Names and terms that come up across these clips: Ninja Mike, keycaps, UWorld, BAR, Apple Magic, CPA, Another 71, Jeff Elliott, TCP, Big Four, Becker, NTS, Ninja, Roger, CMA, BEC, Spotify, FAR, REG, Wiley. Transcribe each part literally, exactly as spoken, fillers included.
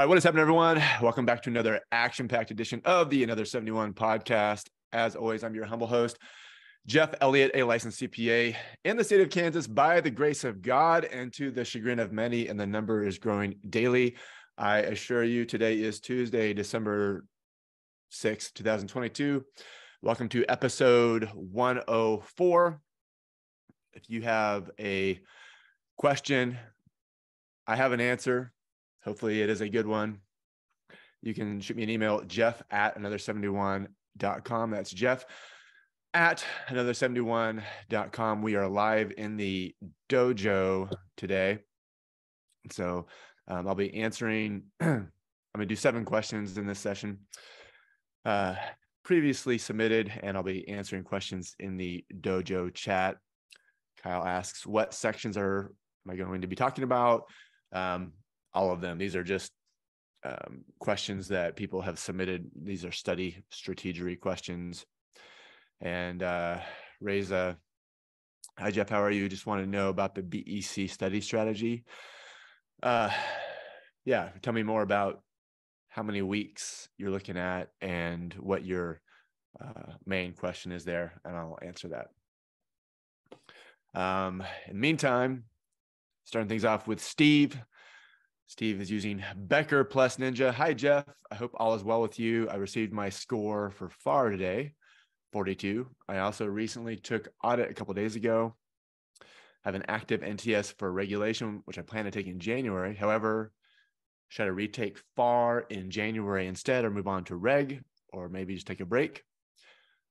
All right, what is happening, everyone? Welcome back to another action-packed edition of the Another seventy-one podcast. As always, I'm your humble host, Jeff Elliott, a licensed C P A in the state of Kansas by the grace of God and to the chagrin of many, and the number is growing daily. I assure you, today is Tuesday, December sixth, two thousand twenty-two. Welcome to episode one oh four. If you have a question, I have an answer. Hopefully it is a good one. You can shoot me an email, jeff at another seventy-one dot com. That's jeff at another seventy-one dot com. We are live in the dojo today. So um, I'll be answering, I'm going to do seven questions in this session uh, previously submitted, and I'll be answering questions in the dojo chat. Kyle asks, what sections are am I going to be talking about? Um, All of them. These are just um, questions that people have submitted. These are study strategy questions. And uh, Reza, hi, Jeff, how are you? Just want to know about the B E C study strategy. Uh, yeah, tell me more about how many weeks you're looking at and what your uh, main question is there, and I'll answer that. Um, in the meantime, starting things off with Steve. Steve is using Becker plus Ninja. Hi, Jeff. I hope all is well with you. I received my score for F A R today, forty-two. I also recently took audit a couple of days ago. I have an active N T S for regulation, which I plan to take in January. However, should I retake F A R in January instead, or move on to reg, or maybe just take a break?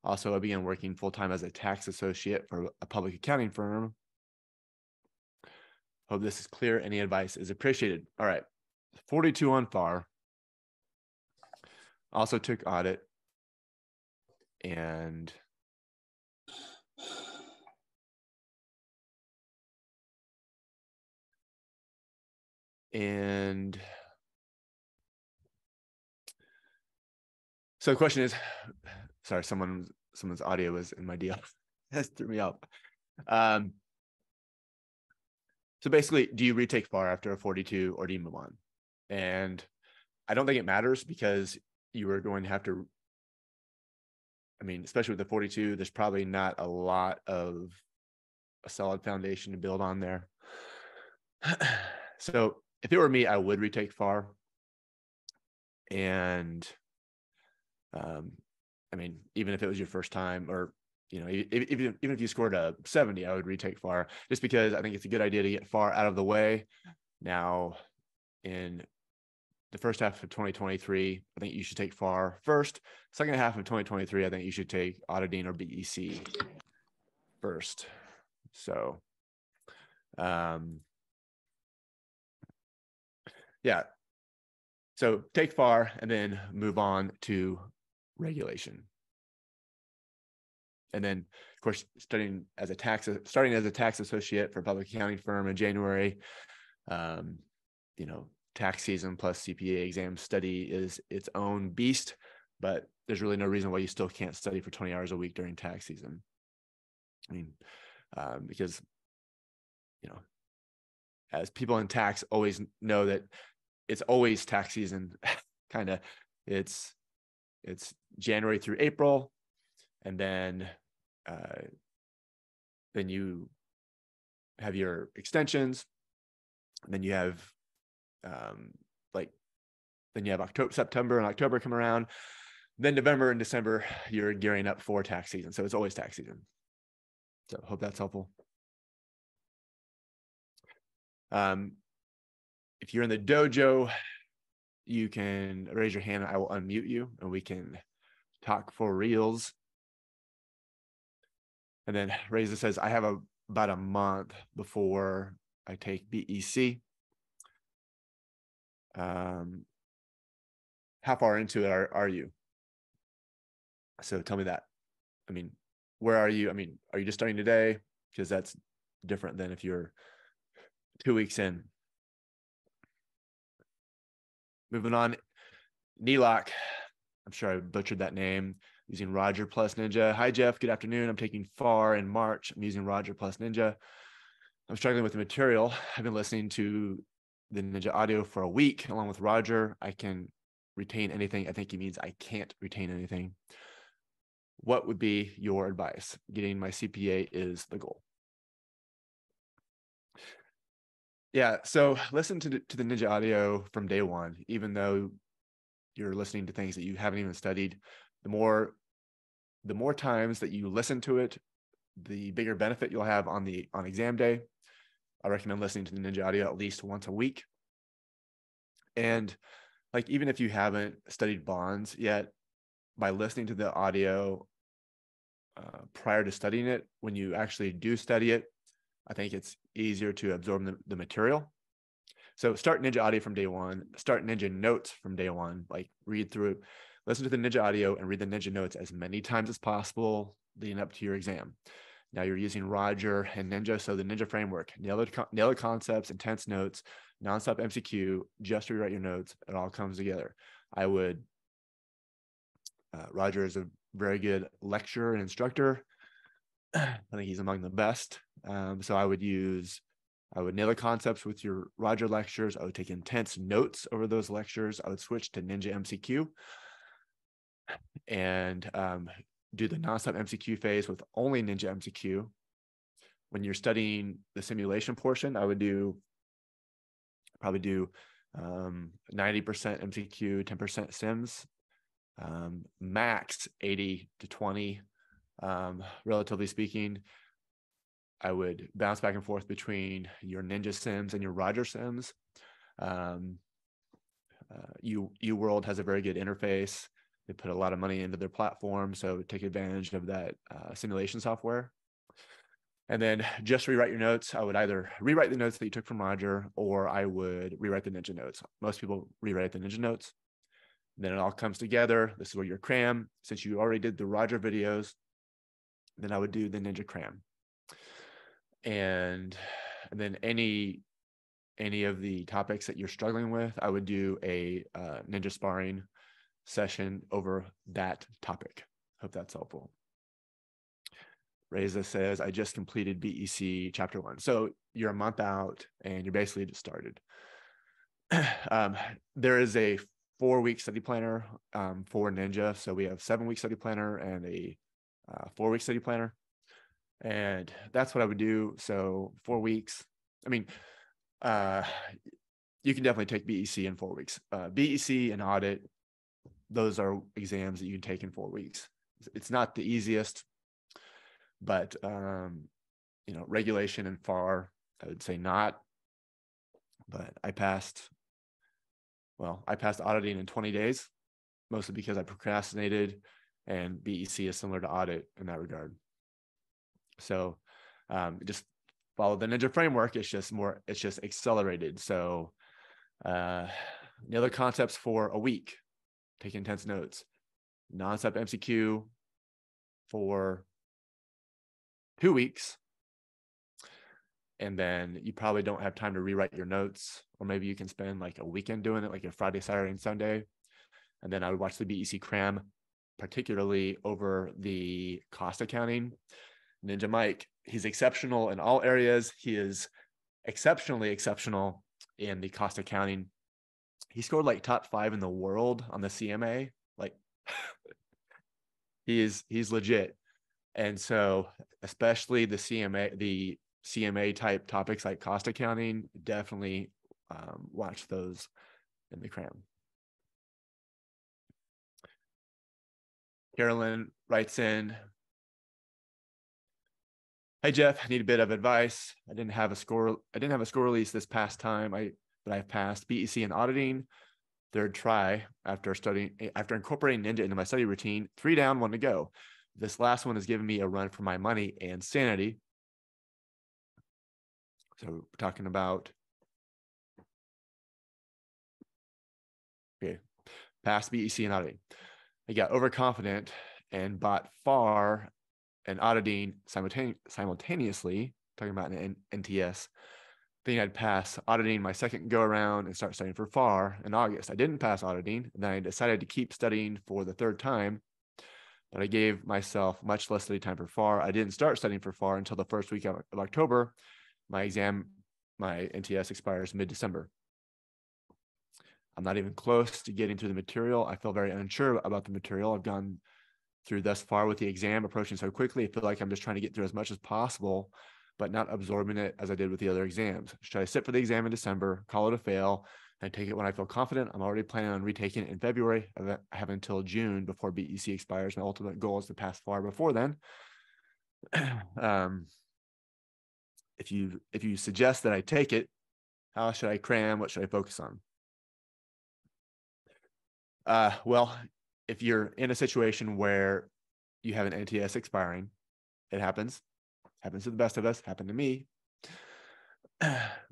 Also, I began working full-time as a tax associate for a public accounting firm. Hope this is clear. Any advice is appreciated. All right. forty-two on F A R. Also took audit. And and so the question is, sorry, someone someone's audio was in my deal. That threw me up. Um So basically, do you retake F A R after a forty-two, or do you move on? And I don't think it matters, because you are going to have to, I mean, especially with the forty-two, there's probably not a lot of a solid foundation to build on there. So if it were me, I would retake F A R. And um, I mean, even if it was your first time, or you know, even even if you scored a seventy, I would retake F A R, just because I think it's a good idea to get F A R out of the way. Now, in the first half of twenty twenty-three, I think you should take F A R first. Second half of twenty twenty-three, I think you should take auditing or B E C first. So, um, yeah. So take F A R and then move on to regulation. And then, of course, studying as a tax, starting as a tax associate for a public accounting firm in January, um, you know, tax season plus C P A exam study is its own beast, but there's really no reason why you still can't study for twenty hours a week during tax season. I mean, um, because, you know, as people in tax always know that it's always tax season, kind of, it's, it's January through April. And then, uh, then you have your extensions, and then you have, um, like, then you have October, September and October come around, then November and December, you're gearing up for tax season. So it's always tax season. So hope that's helpful. Um, if you're in the dojo, you can raise your hand. I will unmute you and we can talk for reals. And then Reza says, I have a, about a month before I take B E C. Um, how far into it are, are you? So tell me that. I mean, where are you? I mean, are you just starting today? Because that's different than if you're two weeks in. Moving on, Neelock. I'm sure I butchered that name. Using Roger plus Ninja. Hi, Jeff. Good afternoon. I'm taking F A R in March. I'm using Roger plus Ninja. I'm struggling with the material. I've been listening to the Ninja audio for a week along with Roger. I can retain anything. I think he means I can't retain anything. What would be your advice? Getting my C P A is the goal. Yeah, so listen to, to the Ninja audio from day one, even though you're listening to things that you haven't even studied. The more, the more times that you listen to it, the bigger benefit you'll have on the on exam day. I recommend listening to the Ninja audio at least once a week. And like, even if you haven't studied bonds yet, by listening to the audio uh, prior to studying it, when you actually do study it, I think it's easier to absorb the, the material. So start Ninja audio from day one, start Ninja notes from day one, like read through it, listen to the Ninja audio and read the Ninja notes as many times as possible leading up to your exam. Now you're using Roger and Ninja. So the Ninja framework, nail the, nail the concepts, intense notes, nonstop M C Q, just rewrite your notes. It all comes together. I would, uh, Roger is a very good lecturer and instructor. I think he's among the best. Um, so I would use, I would nail the concepts with your Roger lectures. I would take intense notes over those lectures. I would switch to Ninja M C Q and um, do the nonstop M C Q phase with only Ninja M C Q. When you're studying the simulation portion, I would do, probably do um, ninety percent M C Q, ten percent sims, um, max eighty to twenty. Um, relatively speaking, I would bounce back and forth between your Ninja sims and your Roger sims. Um, uh, U, UWorld has a very good interface. They put a lot of money into their platform, so take advantage of that uh, simulation software. And then just rewrite your notes. I would either rewrite the notes that you took from Roger, or I would rewrite the Ninja notes. Most people rewrite the Ninja notes. Then it all comes together. This is where your cram, since you already did the Roger videos, then I would do the Ninja cram. And, and then any, any of the topics that you're struggling with, I would do a uh, Ninja sparring session over that topic. Hope that's helpful. Reza says, I just completed B E C chapter one. So you're a month out and you're basically just started. um, there is a four week study planner um, for Ninja. So we have seven week study planner and a Uh, four week study planner. And that's what I would do. So four weeks, I mean, uh, you can definitely take B E C in four weeks. Uh, B E C and audit, those are exams that you can take in four weeks. It's not the easiest, but, um, you know, regulation and F A R, I would say not, but I passed, well, I passed auditing in twenty days, mostly because I procrastinated. And B E C is similar to audit in that regard. So um, just follow the Ninja framework. It's just more, it's just accelerated. So uh, the other concepts for a week, take intense notes, nonstop M C Q for two weeks. And then you probably don't have time to rewrite your notes, or maybe you can spend like a weekend doing it, like a Friday, Saturday, and Sunday. And then I would watch the B E C cram, particularly over the cost accounting. Ninja Mike, he's exceptional in all areas. He is exceptionally exceptional in the cost accounting. He scored like top five in the world on the C M A. Like he is, he's legit. And so especially the C M A, the C M A type topics like cost accounting, definitely um, watch those in the cram. Carolyn writes in, hey Jeff, I need a bit of advice. I didn't have a score, I didn't have a score release this past time, I but I've passed B E C and auditing, third try after studying after incorporating Ninja into my study routine. Three down, one to go. This last one has given me a run for my money and sanity. So we're talking about okay, past B E C and auditing. I got overconfident and bought F A R and auditing simultane simultaneously, talking about an N T S, thinking I'd pass auditing my second go around and start studying for F A R in August. I didn't pass auditing, and then I decided to keep studying for the third time, but I gave myself much less study time for F A R. I didn't start studying for F A R until the first week of October. My exam, my N T S expires mid-December. I'm not even close to getting through the material. I feel very unsure about the material. I've gone through thus far with the exam approaching so quickly. I feel like I'm just trying to get through as much as possible, but not absorbing it as I did with the other exams. Should I sit for the exam in December, call it a fail, and take it when I feel confident? I'm already planning on retaking it in February. I have until June before B E C expires. My ultimate goal is to pass F A R before then. um, if you if you suggest that I take it, how should I cram? What should I focus on? Uh, well, if you're in a situation where you have an N T S expiring, it happens. Happens to the best of us. Happened to me.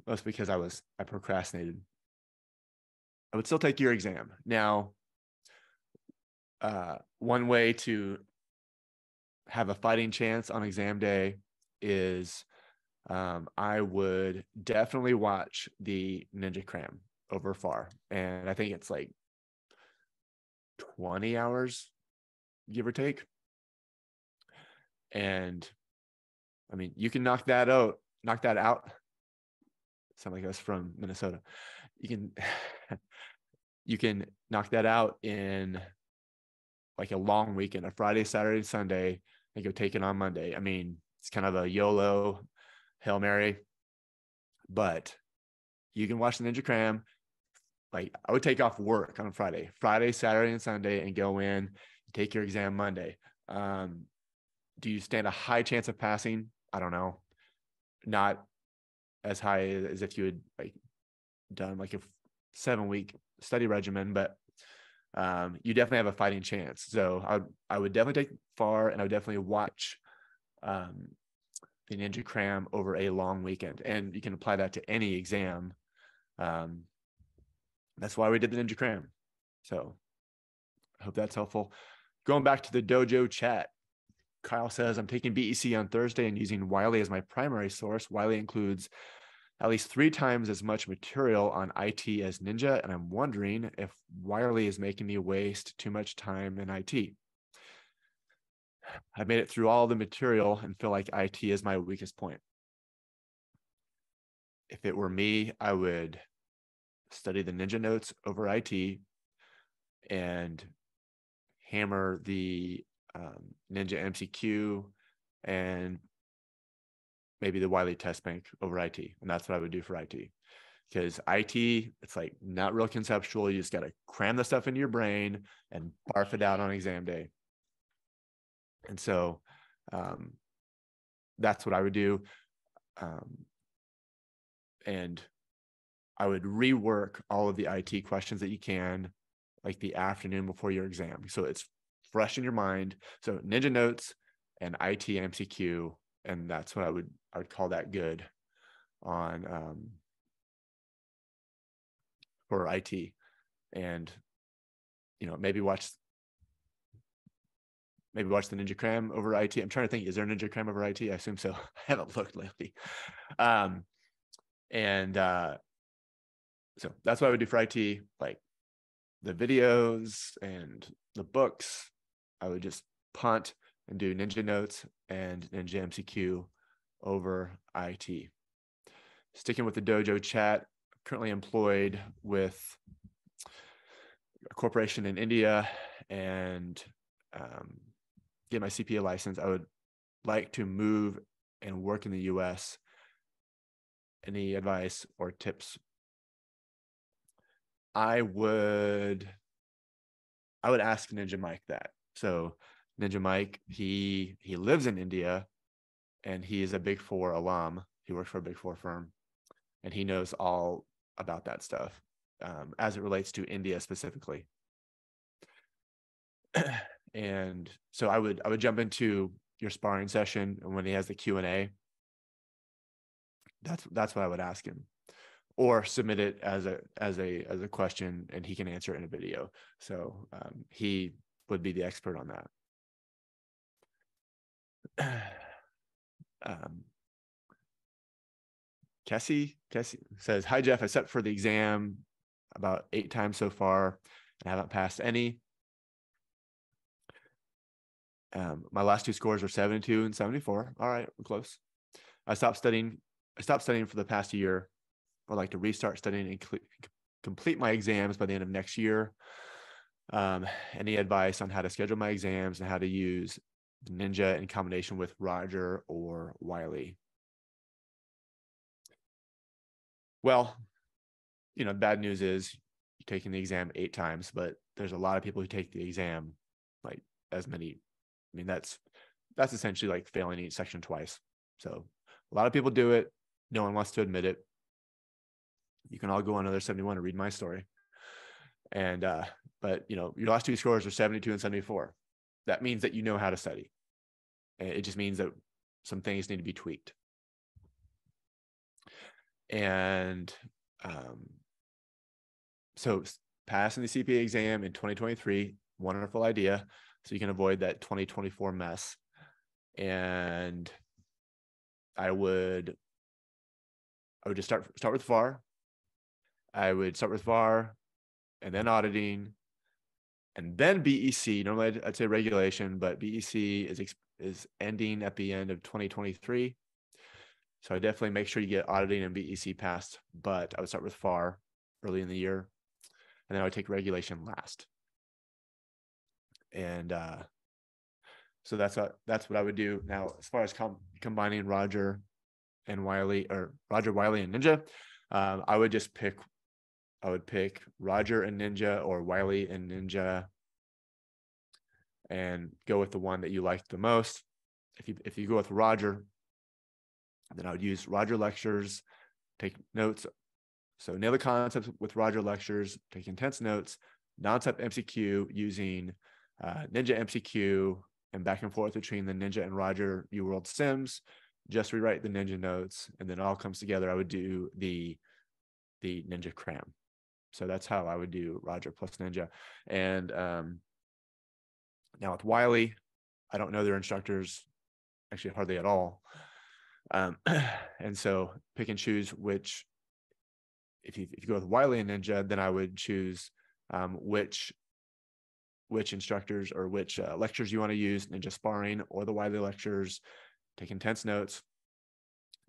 Mostly because I was I procrastinated. I would still take your exam. Now, uh, one way to have a fighting chance on exam day is um, I would definitely watch the Ninja Cram over F A R. And I think it's like twenty hours, give or take. And I mean, you can knock that out, knock that out. Sound like I was from Minnesota. You can, you can knock that out in like a long weekend, a Friday, Saturday, Sunday, and go take it on Monday. I mean, it's kind of a YOLO, Hail Mary, but you can watch the Ninja Cram. Like I would take off work on Friday, Friday, Saturday, and Sunday, and go in and take your exam Monday. Um, do you stand a high chance of passing? I don't know. Not as high as if you had like done like a seven week study regimen, but um, you definitely have a fighting chance. So I would, I would definitely take F A R, and I would definitely watch um, the Ninja Cram over a long weekend. And you can apply that to any exam. Um, that's why we did the Ninja Cram. So I hope that's helpful. Going back to the dojo chat, Kyle says, I'm taking B E C on Thursday and using Wiley as my primary source. Wiley includes at least three times as much material on I T as Ninja, and I'm wondering if Wiley is making me waste too much time in I T. I've made it through all the material and feel like I T is my weakest point. If it were me, I would study the Ninja notes over I T and hammer the Um, Ninja M C Q and maybe the Wiley test bank over I T. And that's what I would do for I T, because I T, it's like not real conceptual. You just got to cram the stuff into your brain and barf it out on exam day. And so um, that's what I would do. Um, and I would rework all of the I T questions that you can, like the afternoon before your exam. So it's fresh in your mind. So Ninja notes and I T M C Q, and that's what I would I would call that good on um, for I T. And you know, maybe watch maybe watch the Ninja Cram over I T. I'm trying to think, is there a Ninja Cram over I T? I assume so. I haven't looked lately. Um, and uh, so that's what I would do for I T, like the videos and the books. I would just punt and do Ninja notes and Ninja M C Q over I T. Sticking with the dojo chat, I'm currently employed with a corporation in India and um, get my C P A license. I would like to move and work in the U S. Any advice or tips? I would... I would ask Ninja Mike that. So Ninja Mike, he he lives in India, and he is a Big Four alum. He works for a Big Four firm, and he knows all about that stuff um, as it relates to India specifically. And so I would I would jump into your sparring session, and when he has the Q and A, that's that's what I would ask him, or submit it as a as a as a question, and he can answer it in a video. So um, he would be the expert on that. um, Cassie Cassie says, "Hi Jeff, I sat for the exam about eight times so far, and I haven't passed any. Um, my last two scores were seventy-two and seventy-four. All right, we're close. I stopped studying. I stopped studying for the past year. I'd like to restart studying and complete my exams by the end of next year. Um, any advice on how to schedule my exams and how to use Ninja in combination with Roger or Wiley? Well, you know, the bad news is you're taking the exam eight times, but there's a lot of people who take the exam like as many. I mean, that's that's essentially like failing each section twice. So a lot of people do it. No one wants to admit it. You can all go on Another seventy-one and read my story. And, uh, but you know, your last two scores are seventy-two and seventy-four. That means that you know how to study. It just means that some things need to be tweaked. And um, so passing the C P A exam in twenty twenty-three, wonderful idea. So you can avoid that twenty twenty-four mess. And I would, I would just start, start with F A R. I would start with F A R and then auditing and then B E C. Normally I'd, I'd say regulation, but B E C is, is ending at the end of twenty twenty-three. So I definitely make sure you get auditing and B E C passed, but I would start with F A R early in the year. And then I would take regulation last. And uh, so that's what, that's what I would do. Now, as far as com combining Roger and Wiley, or Roger, Wiley, and Ninja, um, I would just pick I would pick Roger and Ninja or Wiley and Ninja and go with the one that you like the most. If you, if you go with Roger, then I would use Roger lectures, take notes. So nail the concepts with Roger lectures, take intense notes, non-stop M C Q using uh, Ninja M C Q and back and forth between the Ninja and Roger UWorld sims, just rewrite the Ninja notes. And then it all comes together. I would do the, the Ninja cram. So that's how I would do Roger plus Ninja. And um, now with Wiley, I don't know their instructors actually hardly at all. Um, and so pick and choose which, if you, if you go with Wiley and Ninja, then I would choose um, which, which instructors or which uh, lectures you want to use, Ninja sparring or the Wiley lectures, take intense notes,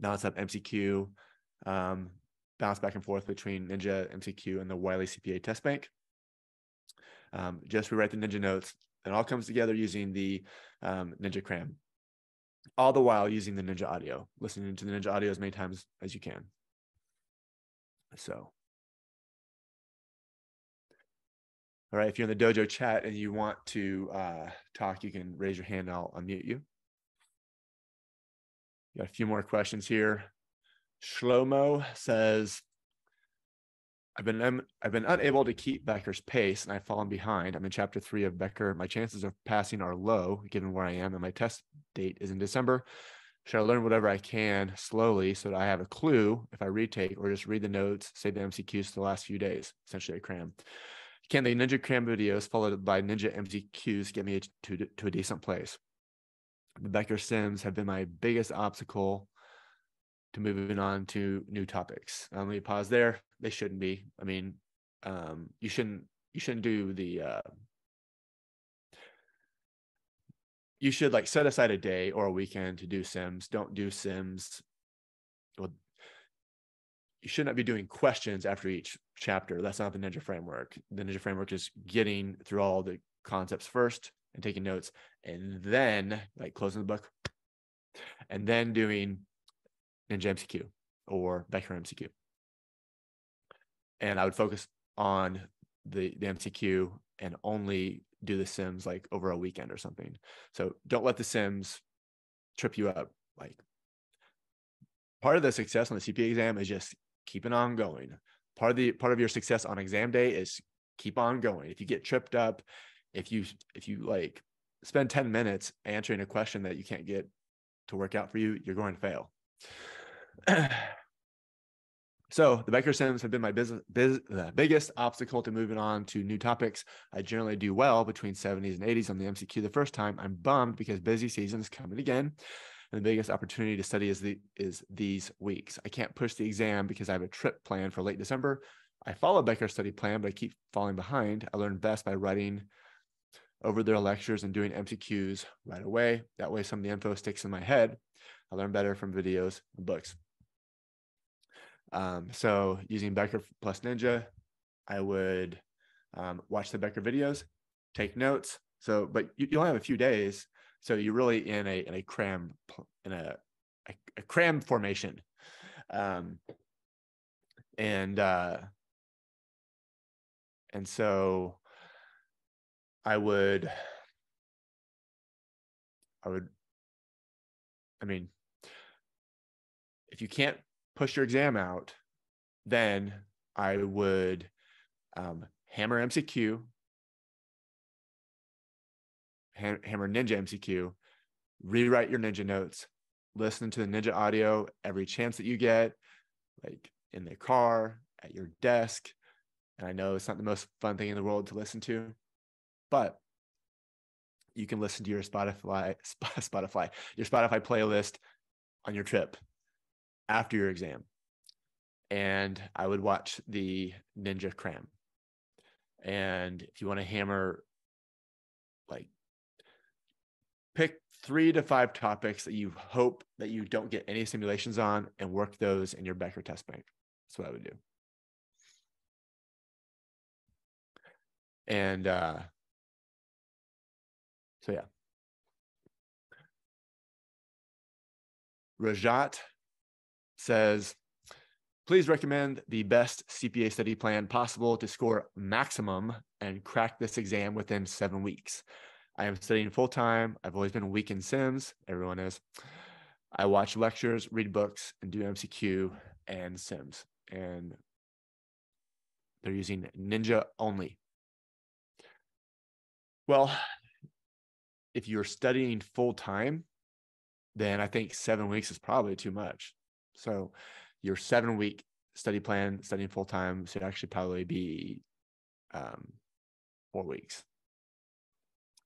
nonstop M C Q, um, bounce back and forth between Ninja M C Q and the Wiley C P A test bank. Um, just rewrite the Ninja notes. It all comes together using the um, Ninja cram, all the while using the Ninja audio, listening to the Ninja audio as many times as you can. So, all right, if you're in the dojo chat and you want to uh, talk, you can raise your hand and I'll unmute you. Got a few more questions here. Shlomo says, I've been, um, I've been unable to keep Becker's pace and I've fallen behind. I'm in chapter three of Becker. My chances of passing are low given where I am and my test date is in December. Should I learn whatever I can slowly so that I have a clue if I retake or just read the notes, save the M C Qs the last few days, essentially a cram? Can the Ninja cram videos followed by Ninja M C Qs get me to, to a decent place? The Becker sims have been my biggest obstacle to moving on to new topics. Um, let me pause there. They shouldn't be. I mean, um, you shouldn't, you shouldn't do the, uh, you should like set aside a day or a weekend to do sims. Don't do sims. Well, you should not be doing questions after each chapter. That's not the Ninja framework. The Ninja framework is getting through all the concepts first and taking notes and then like closing the book and then doing Ninja M C Q or Becker M C Q. And I would focus on the, the M C Q and only do the sims like over a weekend or something. So don't let the sims trip you up. Like part of the success on the C P A exam is just keeping on going. Part of the part of your success on exam day is keep on going. If you get tripped up, if you if you like spend ten minutes answering a question that you can't get to work out for you, you're going to fail. So the Becker sims have been my business, biz, the biggest obstacle to moving on to new topics. I generally do well between seventies and eighties on the M C Q the first time. I'm bummed because busy season is coming again, and the biggest opportunity to study is the is these weeks. I can't push the exam because I have a trip planned for late December. I follow Becker's study plan, but I keep falling behind. I learn best by writing over their lectures and doing M C Qs right away. That way, some of the info sticks in my head. I learn better from videos and books. Um, so using Becker plus Ninja, I would um, watch the Becker videos, take notes. So, but you, you only have a few days. So you're really in a, in a cram, in a, a, a cram formation. Um, and, uh, and so I would, I would, I mean, if you can't push your exam out, then I would um, hammer M C Q, hammer Ninja M C Q, rewrite your Ninja notes, listen to the Ninja audio every chance that you get, like in the car, at your desk. And I know it's not the most fun thing in the world to listen to, but you can listen to your Spotify, Spotify, your Spotify playlist on your trip after your exam. And I would watch the Ninja cram. And if you want to hammer, like, pick three to five topics that you hope that you don't get any simulations on and work those in your Becker test bank. That's what I would do. And uh, so, yeah. Rajat says, please recommend the best C P A study plan possible to score maximum and crack this exam within seven weeks. I am studying full-time. I've always been weak in sims. Everyone is. I watch lectures, read books, and do M C Q and sims. And they're using Ninja only. Well, if you're studying full-time, then I think seven weeks is probably too much. So your seven-week study plan, studying full-time, should actually probably be um, four weeks.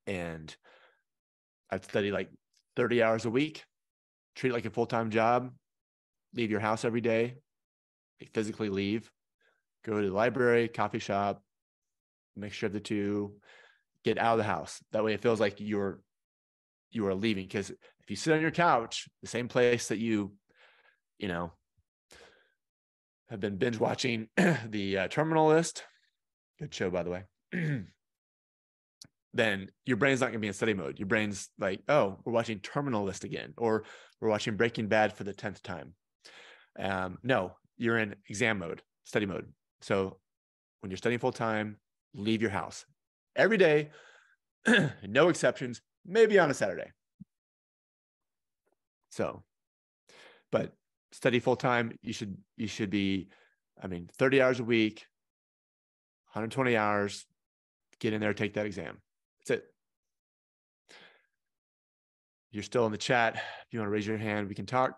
And I'd study like thirty hours a week, treat it like a full-time job, leave your house every day, like physically leave, go to the library, coffee shop, mixture of the two, get out of the house. That way it feels like you're, you are leaving. Because if you sit on your couch, the same place that you, you know, have been binge watching the uh, Terminal List, good show, by the way, then your brain's not going to be in study mode. Your brain's like, oh, we're watching Terminal List again, or we're watching Breaking Bad for the tenth time. Um, no, you're in exam mode, study mode. So when you're studying full time, leave your house every day, no exceptions, maybe on a Saturday. So, but study full time, you should, you should be, I mean, thirty hours a week, one hundred twenty hours, get in there, take that exam. That's it. You're still in the chat. If you want to raise your hand, we can talk.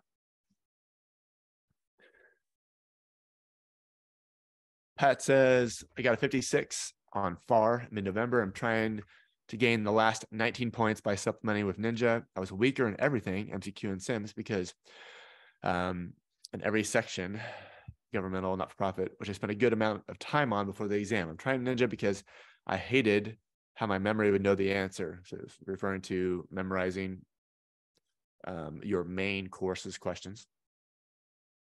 Pat says, I got a fifty-six on F A R mid-November. I'm trying to gain the last nineteen points by supplementing with Ninja. I was weaker in everything, M C Q and sims, because um, in every section, governmental, not-for-profit, which I spent a good amount of time on before the exam. I'm trying Ninja because I hated how my memory would know the answer. So it's referring to memorizing um, your main course's questions.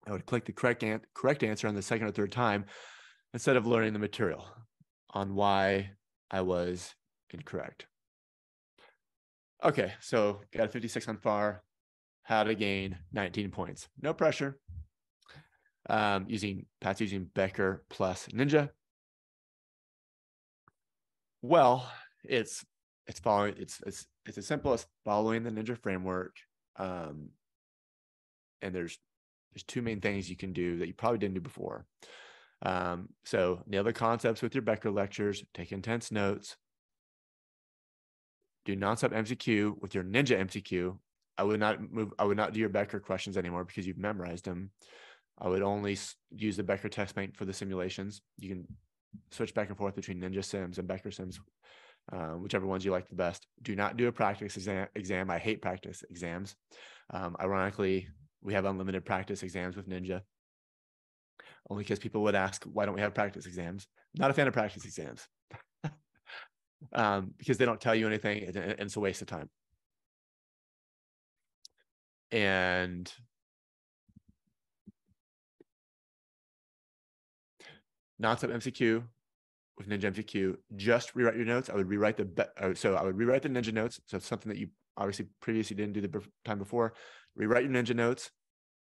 I would click the correct, an correct answer on the second or third time instead of learning the material on why I was incorrect. Okay, so got a fifty-six on F A R, how to gain nineteen points. No pressure. Um, using Pat's using Becker plus Ninja. Well, it's it's following it's it's it's as simple as following the Ninja framework. Um, and there's there's two main things you can do that you probably didn't do before. Um, so nail the concepts with your Becker lectures, take intense notes, do nonstop M C Q with your Ninja M C Q. I would not move, I would not do your Becker questions anymore because you've memorized them. I would only use the Becker test bank for the simulations. You can switch back and forth between Ninja sims and Becker sims, uh, whichever ones you like the best. Do not do a practice exam. exam. I hate practice exams. Um, ironically, we have unlimited practice exams with Ninja, only because people would ask, why don't we have practice exams? Not a fan of practice exams um, because they don't tell you anything, and it's a waste of time. And nonstop M C Q with Ninja M C Q, just rewrite your notes. I would rewrite the, uh, so I would rewrite the Ninja notes. So it's something that you obviously previously didn't do the time before. Rewrite your Ninja notes.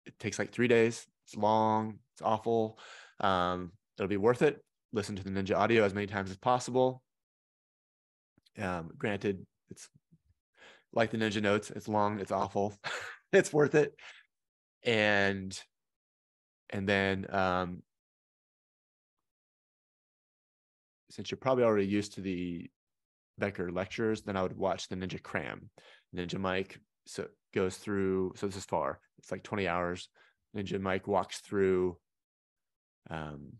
It takes like three days. It's long, it's awful. Um, it'll be worth it. Listen to the Ninja audio as many times as possible. Um, granted, it's like the Ninja notes. It's long, it's awful. It's worth it. And, and then, um, since you're probably already used to the Becker lectures, then I would watch the Ninja Cram. Ninja Mike so goes through, so this is F A R, it's like twenty hours. Ninja Mike walks through um,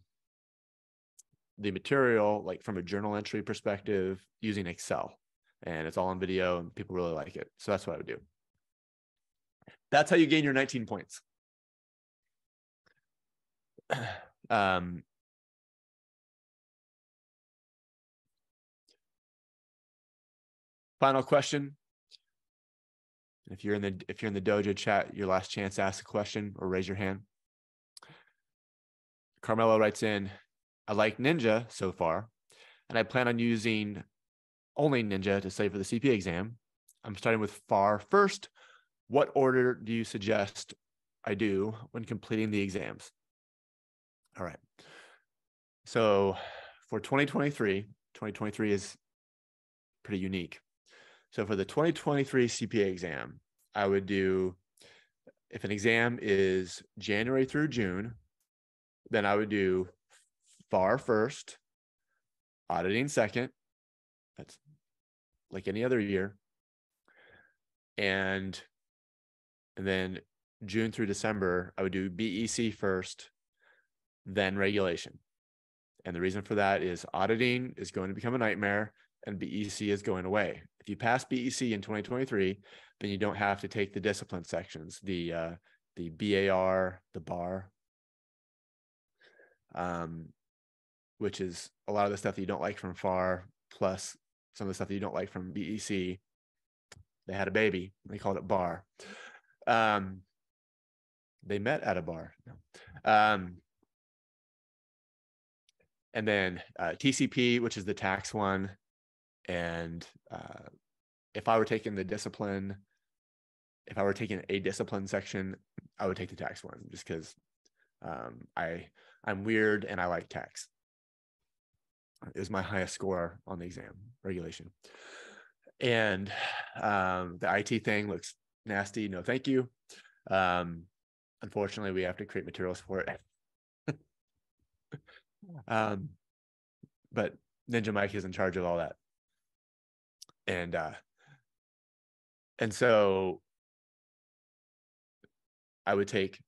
the material, like from a journal entry perspective, using Excel. And it's all on video and people really like it. So that's what I would do. That's how you gain your nineteen points. um, Final question. If you're in the if you're in the dojo chat, your last chance to ask a question or raise your hand. Carmelo writes in, I like Ninja so far, and I plan on using only Ninja to study for the C P A exam. I'm starting with F A R first. What order do you suggest I do when completing the exams? All right. So for twenty twenty-three, twenty twenty-three is pretty unique. So for the twenty twenty-three C P A exam, I would do, if an exam is January through June, then I would do F A R first, auditing second, that's like any other year, and, and then June through December, I would do B E C first, then regulation. And the reason for that is auditing is going to become a nightmare and B E C is going away. If you pass B E C in twenty twenty-three, then you don't have to take the discipline sections, the uh, the B A R, the B A R, um, which is a lot of the stuff that you don't like from F A R, plus some of the stuff that you don't like from B E C. They had a baby. They called it B A R. Um, they met at a bar. No. Um, and then uh, T C P, which is the tax one. And uh, if I were taking the discipline, if I were taking a discipline section, I would take the tax one just because um, I, I'm weird and I like tax. It was my highest score on the exam, regulation. And um, the I T thing looks nasty. No, thank you. Um, unfortunately, we have to create materials for it. um, but Ninja Mike is in charge of all that. And, uh, and so I would take F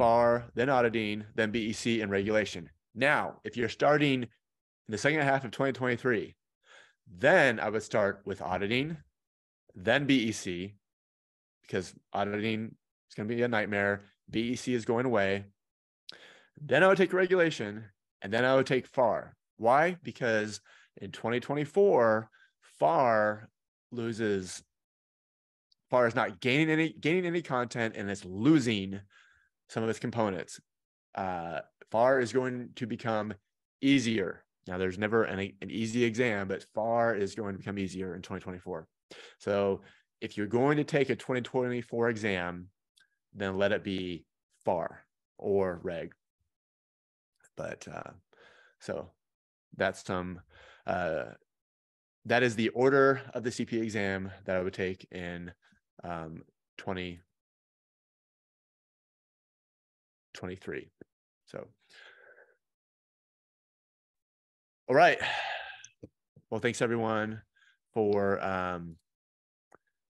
A R, then auditing, then B E C and regulation. Now, if you're starting in the second half of twenty twenty-three, then I would start with auditing, then B E C, because auditing is going to be a nightmare. B E C is going away. Then I would take regulation and then I would take F A R. Why? Because in twenty twenty-four, F A R loses. F A R is not gaining any gaining any content, and it's losing some of its components. Uh, F A R is going to become easier. Now, there's never an, an easy exam, but F A R is going to become easier in twenty twenty-four. So, if you're going to take a twenty twenty-four exam, then let it be F A R or R E G. But uh, so that's some. Uh, That is the order of the C P A exam that I would take in um, twenty twenty-three. So, all right. Well, thanks everyone for um,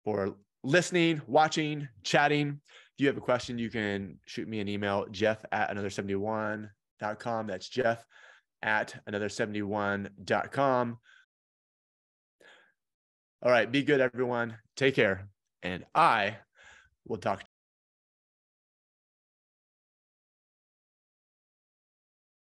for listening, watching, chatting. If you have a question, you can shoot me an email, jeff at another seventy-one dot com. That's jeff at another seventy-one dot com. All right, be good, everyone. Take care, and I will talk to you.